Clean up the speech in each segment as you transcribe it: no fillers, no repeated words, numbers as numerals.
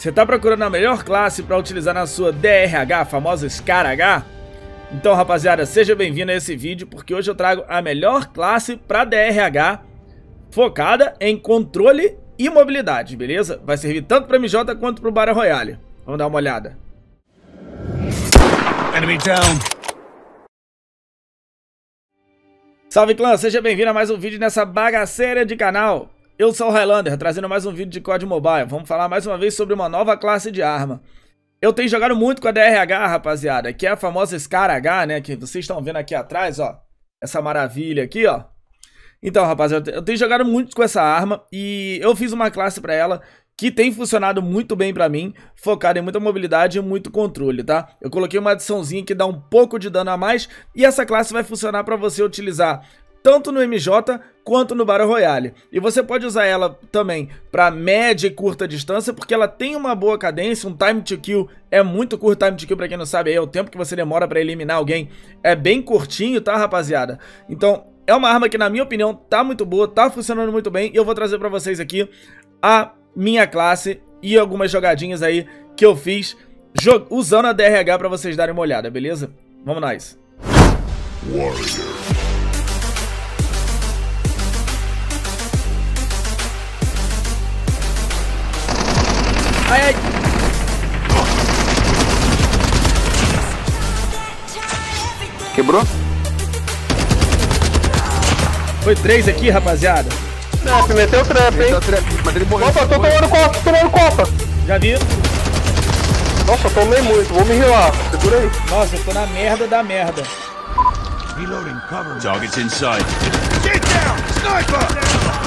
Você tá procurando a melhor classe pra utilizar na sua DRH, a famosa SCAR-H? Então, rapaziada, seja bem-vindo a esse vídeo, porque hoje eu trago a melhor classe pra DRH focada em controle e mobilidade, beleza? Vai servir tanto pra MJ quanto pro Battle Royale. Vamos dar uma olhada. Enemy down. Salve clã, seja bem-vindo a mais um vídeo nessa bagaceira de canal. Eu sou o Highlander, trazendo mais um vídeo de COD Mobile. Vamos falar mais uma vez sobre uma nova classe de arma. Eu tenho jogado muito com a DRH, rapaziada, que é a famosa SCAR-H, né, que vocês estão vendo aqui atrás, ó. Essa maravilha aqui, ó. Então, rapaziada, eu tenho jogado muito com essa arma e eu fiz uma classe pra ela que tem funcionado muito bem pra mim, focada em muita mobilidade e muito controle, tá? Eu coloquei uma adiçãozinha que dá um pouco de dano a mais, e essa classe vai funcionar pra você utilizar tanto no MJ quanto no Battle Royale. E você pode usar ela também pra média e curta distância, porque ela tem uma boa cadência, um time to kill é muito curto. Time to kill, pra quem não sabe, é o tempo que você demora pra eliminar alguém, é bem curtinho, tá, rapaziada? Então, é uma arma que, na minha opinião, tá muito boa, tá funcionando muito bem, e eu vou trazer pra vocês aqui a minha classe e algumas jogadinhas aí que eu fiz usando a DRH pra vocês darem uma olhada, beleza? Vamos nós! Ai, ai! Quebrou? Foi 3 aqui, rapaziada. Trap, meteu o trap, hein? Mas ele morreu. Opa, tô tomando copa, Já vi. Nossa, eu tomei muito, vou me rilar. Segura aí. Nossa, eu tô na merda da merda. Reloading, cover. Target's inside. Get down! Sniper!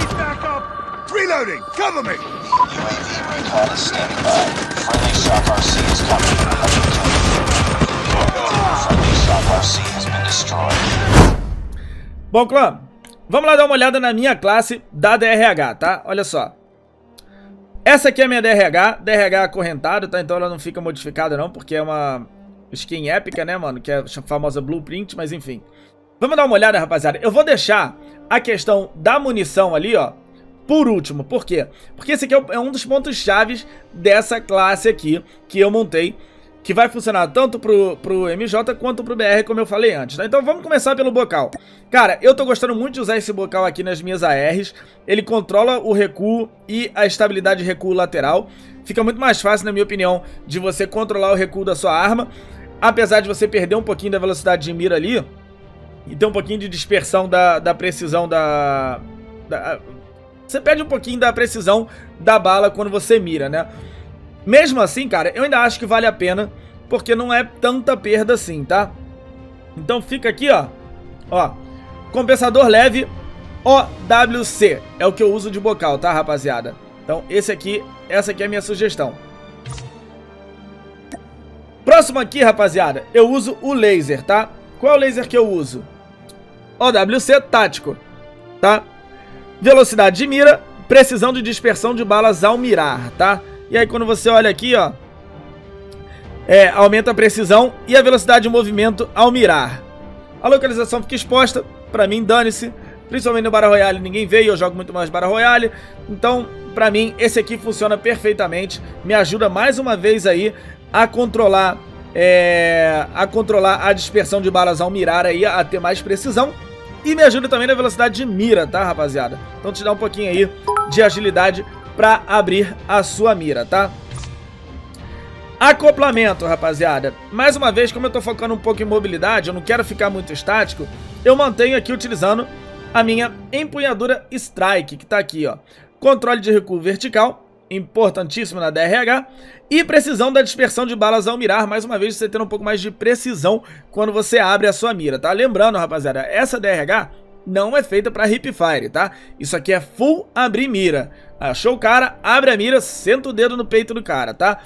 He's back up! Reloading, cover me! UAV recon is standing by. Friendly SCAR-H is coming in 110. Friendly SCAR-H has been destroyed. Bom, clã, vamos lá dar uma olhada na minha classe da DRH, tá? Olha só. Essa aqui é a minha DRH, DRH acorrentada, tá? Então ela não fica modificada não, porque é uma skin épica, né, mano? Que é a famosa Blueprint, mas enfim. Vamos dar uma olhada, rapaziada. Eu vou deixar a questão da munição ali, ó, por último. Por quê? Porque esse aqui é um dos pontos chaves dessa classe aqui que eu montei, que vai funcionar tanto pro MJ quanto pro BR, como eu falei antes, tá? Então vamos começar pelo bocal. Cara, eu tô gostando muito de usar esse bocal aqui nas minhas ARs. Ele controla o recuo e a estabilidade de recuo lateral. Fica muito mais fácil, na minha opinião, de você controlar o recuo da sua arma. Apesar de você perder um pouquinho da velocidade de mira ali e ter um pouquinho de dispersão da precisão Você perde um pouquinho da precisão da bala quando você mira, né? Mesmo assim, cara, eu ainda acho que vale a pena, porque não é tanta perda assim, tá? Então fica aqui, ó. Ó, compensador leve OWC. É o que eu uso de bocal, tá, rapaziada? Então essa aqui é a minha sugestão. Próximo aqui, rapaziada, eu uso o laser, tá? Qual é o laser que eu uso? OWC tático, tá? Velocidade de mira, precisão de dispersão de balas ao mirar, tá? E aí quando você olha aqui, ó, aumenta a precisão e a velocidade de movimento ao mirar. A localização fica exposta, pra mim dane-se. Principalmente no Battle Royale ninguém vê, eu jogo muito mais Battle Royale. Então, pra mim, esse aqui funciona perfeitamente. Me ajuda mais uma vez aí a controlar, a dispersão de balas ao mirar aí, a ter mais precisão. E me ajuda também na velocidade de mira, tá, rapaziada? Então te dá um pouquinho aí de agilidade pra abrir a sua mira, tá? Acoplamento, rapaziada. Mais uma vez, como eu tô focando um pouco em mobilidade, eu não quero ficar muito estático, eu mantenho aqui utilizando a minha empunhadura Strike, que tá aqui, ó. Controle de recuo vertical, importantíssimo na DRH, e precisão da dispersão de balas ao mirar. Mais uma vez, você tendo um pouco mais de precisão quando você abre a sua mira, tá? Lembrando, rapaziada, essa DRH não é feita pra hip fire, tá? Isso aqui é full abrir mira. Achou o cara, abre a mira, senta o dedo no peito do cara, tá?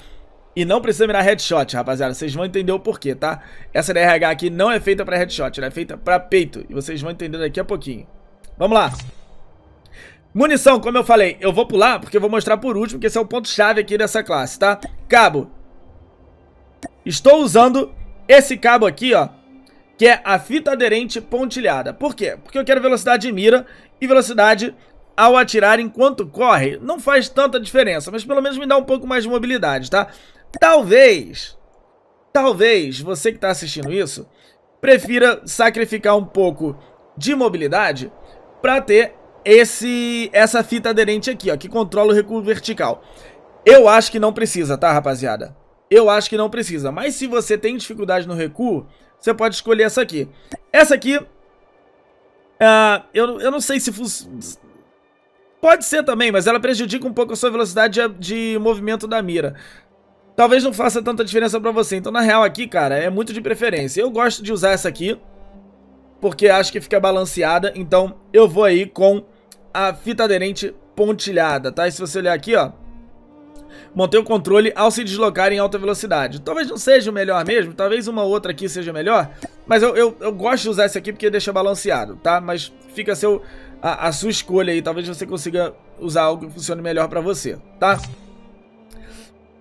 E não precisa mirar headshot, rapaziada, vocês vão entender o porquê, tá? Essa DRH aqui não é feita pra headshot, ela é feita pra peito, e vocês vão entender daqui a pouquinho. Vamos lá. Munição, como eu falei, eu vou pular porque eu vou mostrar por último, que esse é o ponto-chave aqui dessa classe, tá? Cabo. Estou usando esse cabo aqui, ó, que é a fita aderente pontilhada. Por quê? Porque eu quero velocidade de mira e velocidade ao atirar enquanto corre, não faz tanta diferença, mas pelo menos me dá um pouco mais de mobilidade, tá? Talvez você que tá assistindo isso prefira sacrificar um pouco de mobilidade pra ter essa fita aderente aqui, ó, que controla o recuo vertical. Eu acho que não precisa, tá, rapaziada? Eu acho que não precisa, mas se você tem dificuldade no recuo, você pode escolher essa aqui. Essa aqui, eu não sei se fosse... Pode ser também, mas ela prejudica um pouco a sua velocidade de movimento da mira. Talvez não faça tanta diferença pra você. Então, na real, aqui, cara, é muito de preferência. Eu gosto de usar essa aqui, porque acho que fica balanceada. Então, eu vou aí com a fita aderente pontilhada, tá? E se você olhar aqui, ó, montei o controle ao se deslocar em alta velocidade. Talvez não seja o melhor mesmo, talvez uma outra aqui seja melhor, mas eu gosto de usar esse aqui porque deixa balanceado, tá? Mas fica a sua escolha aí, talvez você consiga usar algo que funcione melhor pra você, tá?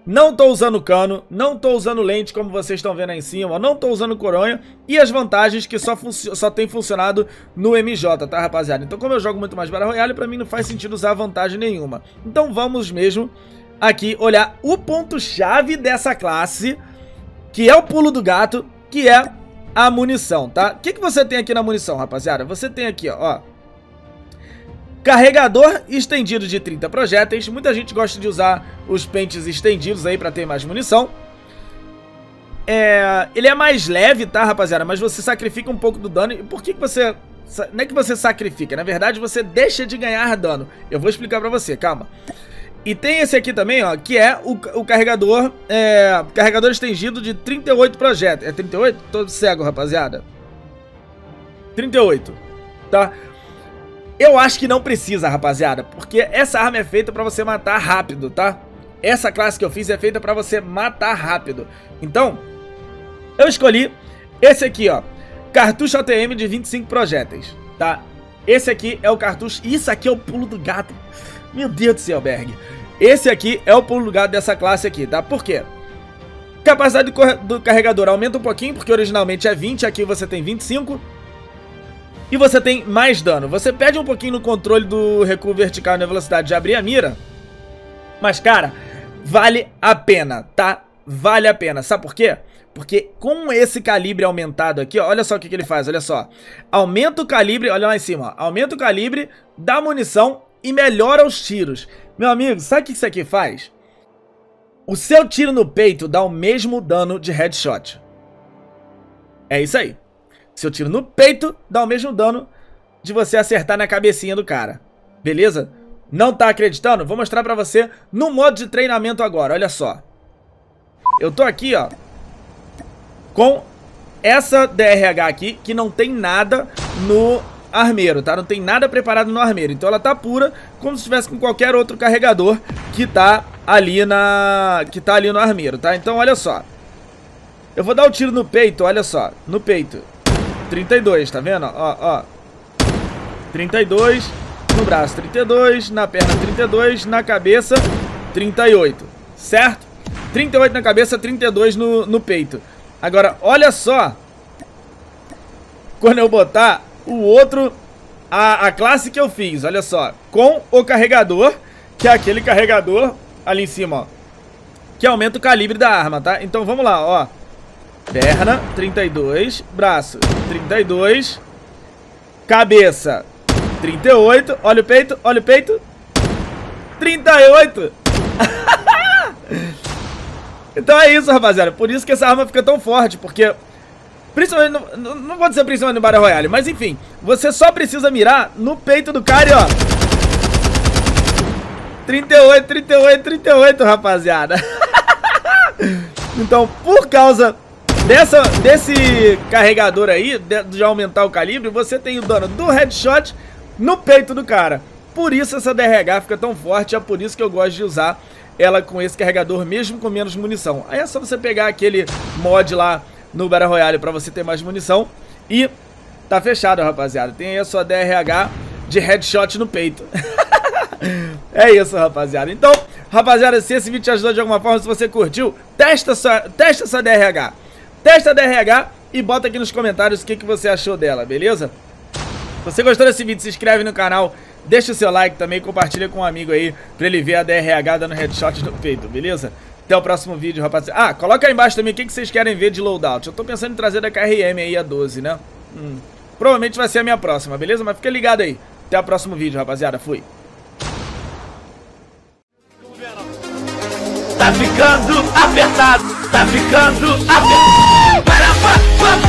Não tô usando cano, não tô usando lente como vocês estão vendo aí em cima, não tô usando coronha. E as vantagens que só tem funcionado no MJ, tá, rapaziada? Então, como eu jogo muito mais Battle Royale, pra mim não faz sentido usar vantagem nenhuma. Então vamos mesmo aqui olhar o ponto-chave dessa classe, que é o pulo do gato, que é a munição, tá? O que que você tem aqui na munição, rapaziada? Você tem aqui, ó, carregador estendido de 30 projéteis. Muita gente gosta de usar os pentes estendidos aí pra ter mais munição. Ele é mais leve, tá, rapaziada? Mas você sacrifica um pouco do dano. E por que que você... Não é que você sacrifica, na verdade você deixa de ganhar dano. Eu vou explicar pra você, calma. E tem esse aqui também, ó, que é o carregador, carregador estendido de 38 projéteis. É 38? Tô cego, rapaziada. 38, tá? Eu acho que não precisa, rapaziada, porque essa arma é feita pra você matar rápido, tá? Essa classe que eu fiz é feita pra você matar rápido. Então, eu escolhi esse aqui, ó, cartucho ATM de 25 projéteis, tá? Esse aqui é o cartucho... Isso aqui é o pulo do gato... Meu Deus do céu, Berg. Esse aqui é o pulo do gato dessa classe aqui, tá? Por quê? Capacidade do carregador aumenta um pouquinho, porque originalmente é 20, aqui você tem 25. E você tem mais dano. Você perde um pouquinho no controle do recuo vertical na velocidade de abrir a mira. Mas, cara, vale a pena, tá? Vale a pena. Sabe por quê? Porque com esse calibre aumentado aqui, ó, olha só o que que ele faz, olha só. Aumenta o calibre, olha lá em cima, ó, aumenta o calibre da munição e melhora os tiros. Meu amigo, sabe o que isso aqui faz? O seu tiro no peito dá o mesmo dano de headshot. É isso aí. Seu tiro no peito dá o mesmo dano de você acertar na cabecinha do cara. Beleza? Não tá acreditando? Vou mostrar pra você no modo de treinamento agora, olha só. Eu tô aqui, ó, com essa DRH aqui, que não tem nada no... armeiro, tá? Não tem nada preparado no armeiro. Então ela tá pura, como se estivesse com qualquer outro carregador que tá ali no armeiro, tá? Então olha só, eu vou dar um tiro no peito, olha só, no peito, 32, tá vendo? Ó, ó, 32, no braço 32, na perna 32, na cabeça 38, certo? 38 na cabeça, 32 no peito. Agora, olha só, quando eu botar o outro, a classe que eu fiz, olha só, com o carregador, que é aquele carregador ali em cima, ó, que aumenta o calibre da arma, tá? Então vamos lá, ó, perna 32, braço 32, cabeça 38, olha o peito, olha o peito, 38. Então é isso, rapaziada, por isso que essa arma fica tão forte, porque... Principalmente, não vou dizer principalmente no Battle Royale, mas enfim, você só precisa mirar no peito do cara e ó, 38, 38, 38, rapaziada. Então, por causa desse carregador aí, de aumentar o calibre, você tem o dano do headshot no peito do cara. Por isso essa DRH fica tão forte, é por isso que eu gosto de usar ela com esse carregador, mesmo com menos munição. Aí é só você pegar aquele mod lá no Battle Royale pra você ter mais munição. E tá fechado, rapaziada. Tem aí a sua DRH de headshot no peito. É isso, rapaziada. Então, rapaziada, se esse vídeo te ajudou de alguma forma, se você curtiu, testa sua DRH. Testa a DRH e bota aqui nos comentários o que que você achou dela, beleza? Se você gostou desse vídeo, se inscreve no canal, Deixa o seu like também, compartilha com um amigo aí pra ele ver a DRH dando headshot no peito, beleza? Até o próximo vídeo, rapaziada. Ah, coloca aí embaixo também o que vocês querem ver de loadout. Eu tô pensando em trazer da KRM aí a 12, né? Provavelmente vai ser a minha próxima, beleza? Mas fica ligado aí. Até o próximo vídeo, rapaziada. Fui. Tá ficando apertado. Tá ficando apertado.